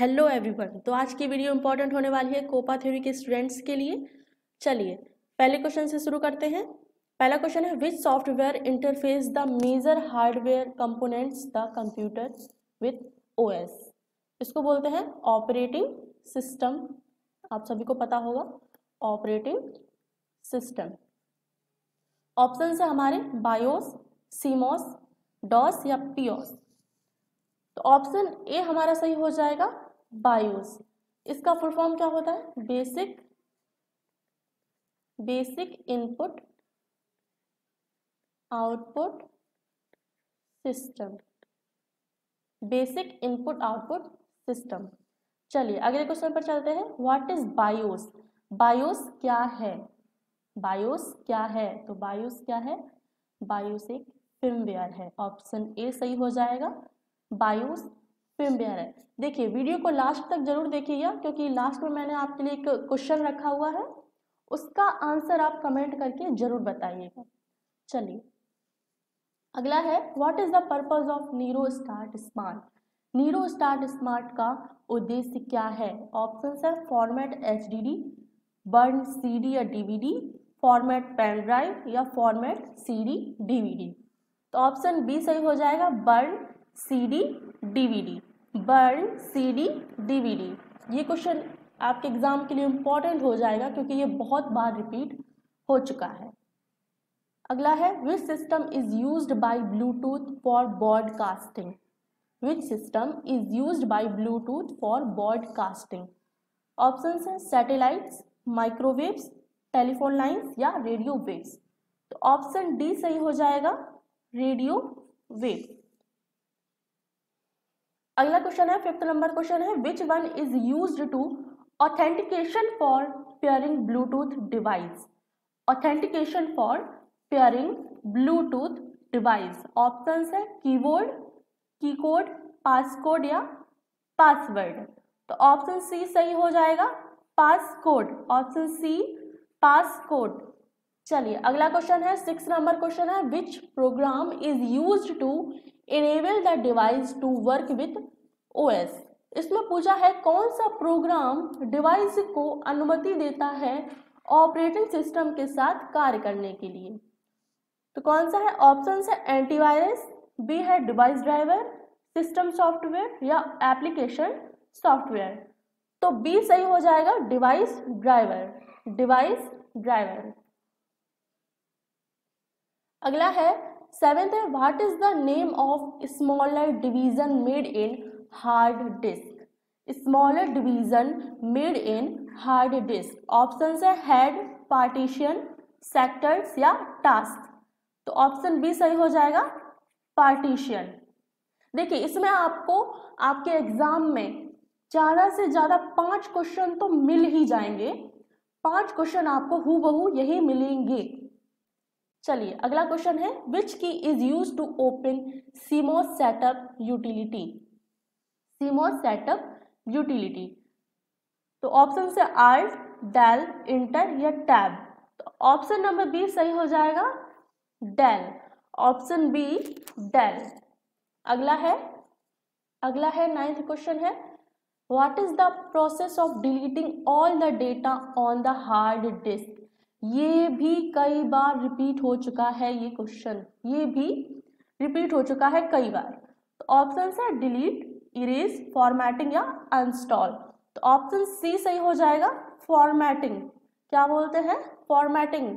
Hello everyone. तो आज की वीडियो इंपॉर्टेंट होने वाली है कोपा थ्योरी के स्टूडेंट्स के लिए। चलिए पहले क्वेश्चन से शुरू करते हैं। पहला क्वेश्चन है which software interface the major hardware components the computer with OS. इसको बोलते हैं ऑपरेटिंग सिस्टम। आप सभी को पता होगा ऑपरेटिंग सिस्टम। ऑप्शन है हमारे बायोस, सीमोस, डॉस या पीओस। तो ऑप्शन ए हमारा सही हो जाएगा बायोस। इसका फुल फॉर्म क्या होता है? Basic input output system. Basic input output system. चलिए अगले क्वेश्चन पर चलते हैं। What is BIOS? बायोस क्या है? बायोस क्या है? तो बायोस क्या है? बायोस एक फिल्मवेयर है। ऑप्शन ए सही हो जाएगा, बायोस फिल्मवेयर है। देखिए वीडियो को लास्ट तक जरूर देखिएगा, क्योंकि लास्ट में मैंने आपके लिए एक क्वेश्चन रखा हुआ है, उसका आंसर आप कमेंट करके जरूर बताइएगा। चलिए अगला है what is the purpose of Nero start smart. Nero start smart का उद्देश्य क्या है? ऑप्शन है फॉर्मेट HDD, बर्न CD या DVD, फॉर्मेट पेन ड्राइव या फॉर्मेट CD DVD। तो ऑप्शन बी सही हो जाएगा, burn CD DVD। Burn CD DVD। ये क्वेश्चन आपके एग्जाम के लिए इम्पोर्टेंट हो जाएगा, क्योंकि ये बहुत बार रिपीट हो चुका है। अगला है which system is used by Bluetooth for broadcasting. Which system is used by Bluetooth for broadcasting. Options हैं सैटेलाइट्स, माइक्रोवेव्स, टेलीफोन लाइन्स या रेडियो वेव्स। तो ऑप्शन डी सही हो जाएगा, रेडियो वेव। अगला क्वेश्चन है फिफ्थ नंबर क्वेश्चन है which one is used to authentication for pairing Bluetooth device. Authentication for pairing Bluetooth device. Options है कीबोर्ड, की कोड, पासकोड या पासवर्ड। तो ऑप्शन सी सही हो जाएगा, पासकोड। Option C passcode. चलिए अगला क्वेश्चन है सिक्स नंबर क्वेश्चन है which program is used to enable the device to work with OS. इसमें पूछा है कौन सा प्रोग्राम डिवाइस को अनुमति देता है ऑपरेटिंग सिस्टम के साथ कार्य करने के लिए। तो कौन सा है? ऑप्शन है एंटीवायरस, बी है डिवाइस ड्राइवर, सिस्टम सॉफ्टवेयर या एप्लीकेशन सॉफ्टवेयर। तो बी सही हो जाएगा, डिवाइस ड्राइवर। Device driver. अगला है सेवेंथ है what is the name of smaller division made in hard disk. Smaller division made in hard disk. Options है हेड, पार्टीशन, सेक्टर्स या टास्क। तो ऑप्शन बी सही हो जाएगा, पार्टीशन। देखिए इसमें आपको आपके एग्जाम में ज़्यादा से ज़्यादा 5 क्वेश्चन तो मिल ही जाएंगे। 5 क्वेश्चन आपको हूबहू यही मिलेंगे। चलिए अगला क्वेश्चन है which key is use to open CMOS setup utility. CMOS setup utility. तो ऑप्शन से आल्ट, डेल, इंटर या टैब। तो ऑप्शन नंबर बी सही हो जाएगा, डेल। Option B del. अगला है नाइन्थ क्वेश्चन है what is the process of deleting all the data on the hard disk. ये भी कई बार रिपीट हो चुका है, ये क्वेश्चन ये भी रिपीट हो चुका है कई बार। तो ऑप्शन है डिलीट, इरेज, फॉर्मेटिंग या अनस्टॉल। तो ऑप्शन सी सही हो जाएगा, फॉर्मेटिंग। क्या बोलते हैं? फॉर्मेटिंग।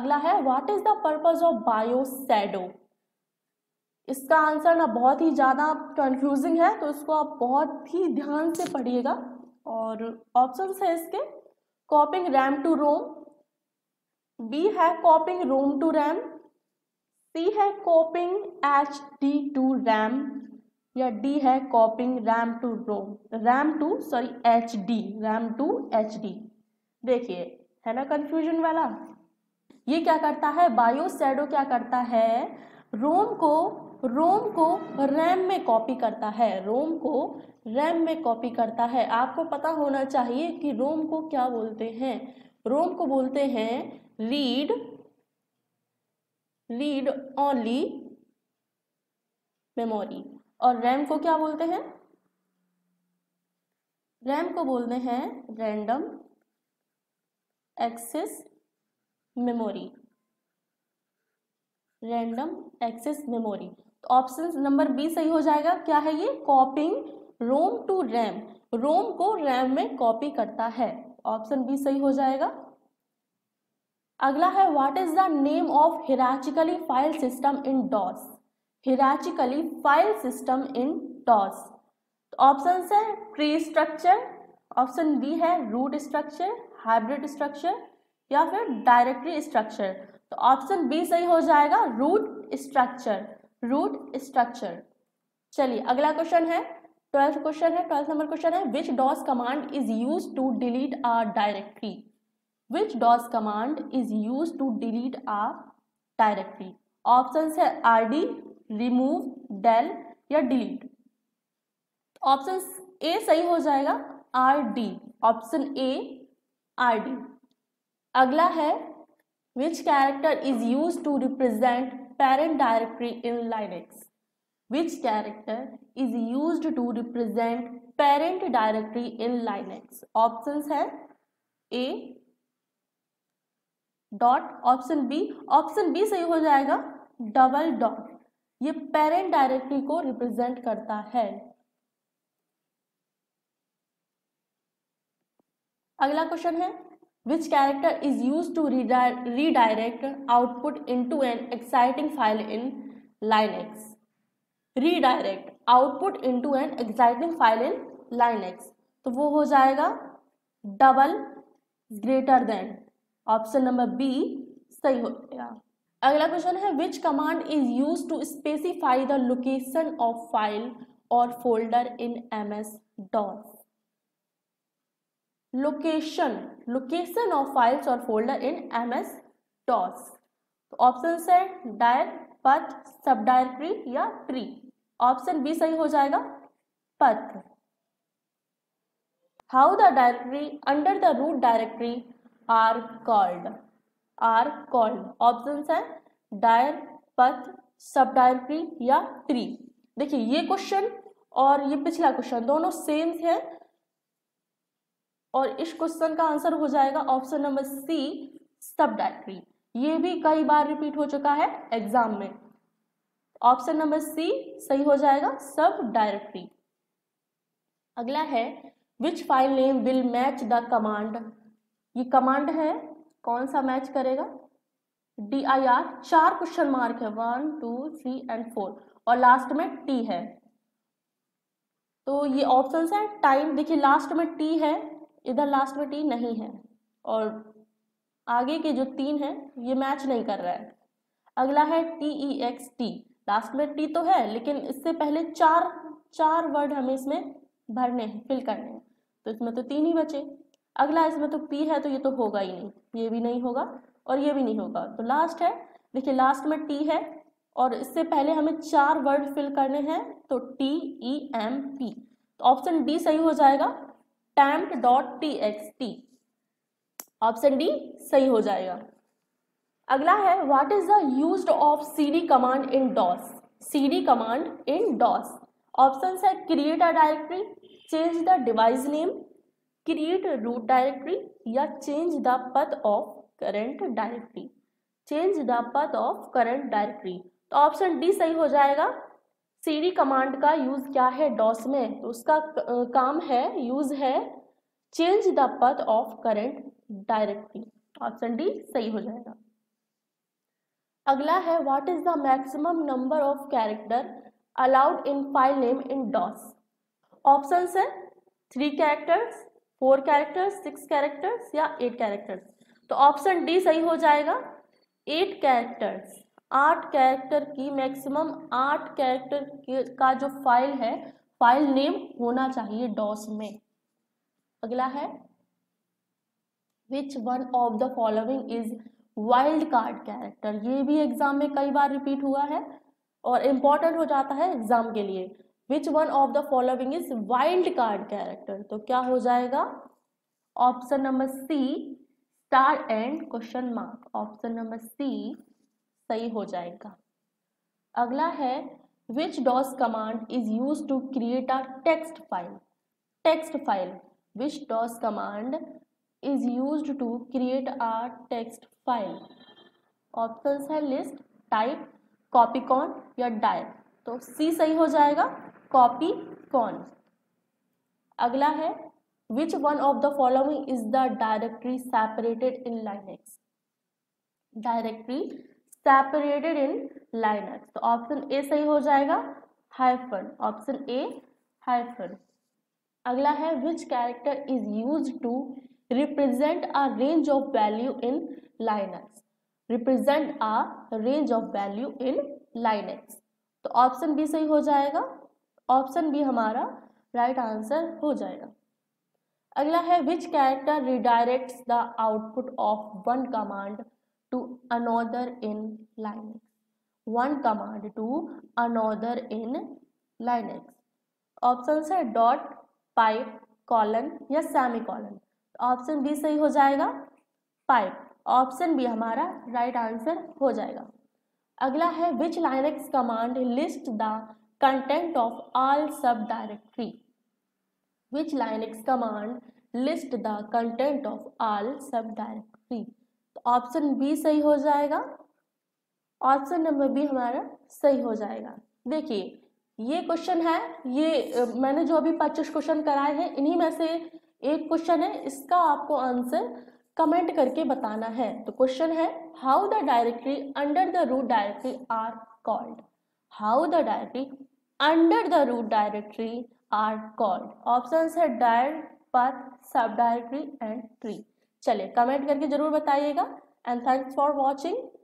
अगला है what is the purpose of BIOS shadow. इसका आंसर ना बहुत ही ज़्यादा कंफ्यूजिंग है, तो इसको आप बहुत ही ध्यान से पढ़िएगा। और ऑप्शन है इसके copying RAM to ROM, B है copying ROM to RAM, C है कॉपिंग HD टू रैम या डी है कॉपिंग रैम टू HD। देखिए है ना कंफ्यूजन वाला। ये क्या करता है? बायोस शैडो क्या करता है? रोम को रैम में कॉपी करता है। रोम को रैम में कॉपी करता है। आपको पता होना चाहिए कि रोम को क्या बोलते हैं। रोम को बोलते हैं रीड ओनली मेमोरी, और रैम को क्या बोलते हैं? रैम को बोलते हैं random access memory, random access memory. तो ऑप्शन नंबर बी सही हो जाएगा। क्या है ये? Copying ROM to RAM, ROM को रैम में कॉपी करता है। ऑप्शन बी सही हो जाएगा। अगला है what is the name of hierarchically file system in DOS, hierarchically file system in DOS. Option है ट्री स्ट्रक्चर, ऑप्शन बी है रूट स्ट्रक्चर, हाइब्रिड स्ट्रक्चर या फिर डायरेक्टरी स्ट्रक्चर। तो ऑप्शन बी सही हो जाएगा, रूट स्ट्रक्चर, रूट स्ट्रक्चर। चलिए अगला क्वेश्चन है 12th क्वेश्चन है, 12 नंबर क्वेश्चन है which DOS command is use to delete a directory, which DOS command is use to delete a directory. Option है आर डी, रिमूव, डेल या delete. Option A सही हो जाएगा, R D, option A R D. अगला है which character is use to represent parent directory in Linux, which character is use to represent parent directory in Linux. Option है A dot, option B, option B सही हो जाएगा, double dot. ये parent directory को represent करता है। अगला question है which character is use to redirect output into an exciting file in Linux, redirect output into an exciting file in Linux. तो वो हो जाएगा double greater than, option number B सही हो गया। अगला क्वेश्चन है which command is use to specify the location of file और folder in MS DOS, location, location of files और folder in MS DOS. Option है डायर, पथ, सब डायरेक्टरी या tree. Option B सही हो जाएगा, path. How the directory under the root directory are called, are called. Option है dir, path, sub directory या tree. देखिए ये क्वेश्चन और ये पिछला क्वेश्चन दोनों सेम है और इस क्वेश्चन का आंसर हो जाएगा ऑप्शन नंबर सी सब डायरेक्टरी। ये भी कई बार रिपीट हो चुका है एग्जाम में। ऑप्शन नंबर सी सही हो जाएगा, सब डायरेक्टरी। अगला है which file name will match the command, ये कमांड है कौन सा मैच करेगा, डी आई आर। चार क्वेश्चन मार्क है, 1 2 3 एंड 4 और लास्ट में टी है। तो ये ऑप्शन है टाइम, देखिए लास्ट में टी है, इधर लास्ट में टी नहीं है और आगे के जो तीन है ये मैच नहीं कर रहा है। अगला है T E X T, last में टी तो है लेकिन इससे पहले चार वर्ड हमें इसमें भरने हैं, फिल करने हैं, तो इसमें तो तीन ही बचे। अगला इसमें तो पी है तो ये तो होगा ही नहीं, ये भी नहीं होगा और ये भी नहीं होगा। तो लास्ट है, देखिए लास्ट में टी है और इससे पहले हमें चार वर्ड फिल करने हैं, तो टी ई एम पी। तो ऑप्शन डी सही हो जाएगा, temp.txt। ऑप्शन डी सही हो जाएगा। अगला है what is the use of cd command in DOS, cd command in DOS. Option है create a directory, change the device name, create root directory या change the path of current directory, change the path of current directory. तो option D सही हो जाएगा। CD command का use क्या है DOS में, तो उसका काम है, यूज है change the path of current directory. Option D सही हो जाएगा। अगला है what is the maximum number of character allowed in file name in DOS. Option है 3 कैरेक्टर्स, 4 कैरेक्टर्स, 6 कैरेक्टर्स या 8 कैरेक्टर्स। तो ऑप्शन डी सही हो जाएगा, 8 कैरेक्टर्स। 8 कैरेक्टर की मैक्सिमम 8 कैरेक्टर का जो फाइल है, फाइल नेम होना चाहिए डॉस में। अगला है which one of the following is wild card character. ये भी एग्जाम में कई बार रिपीट हुआ है और इम्पोर्टेंट हो जाता है एग्जाम के लिए। Which one of the following is wild card character, तो क्या हो जाएगा? Option number C star and question mark. Option number C सही हो जाएगा। अगला है which DOS command is use to create a text file, text file. which DOS command is used to create a text file? Options है list, type, copy con या dip. तो C सही हो जाएगा, कॉपीकॉन. अगला है which one of the following is the directory separated in Linux. Directory separated in Linux. तो option A सही हो जाएगा, हाइफन. Option A hyphen. अगला है which character is use to represent a range of value in Linux. Represent a range of value in Linux. तो option B सही हो जाएगा, ऑप्शन बी हमारा राइट आंसर हो जाएगा. अगला है which character redirects the output of one command to another in Linux. One command to another in Linux. Option है डॉट, पाइप, कॉलन या सेमीकॉलन. ऑप्शन बी सही हो जाएगा, पाइप. ऑप्शन बी हमारा राइट आंसर हो जाएगा. अगला है which Linux command list the content of all सब directory. Which Linux command list the content of all सब डायरेक्टरी. ऑप्शन बी सही हो जाएगा, ऑप्शन नंबर बी हमारा सही हो जाएगा. देखिए ये क्वेश्चन है, ये मैंने जो अभी 25 क्वेश्चन कराए हैं इन्हीं में से एक क्वेश्चन है, इसका आपको आंसर कमेंट करके बताना है. तो क्वेश्चन है how the directory under the root directory are called. How the directory under the root directory are called. Options है dir, path, sub directory and tree. चलिए कमेंट करके जरूर बताइएगा. And thanks for watching.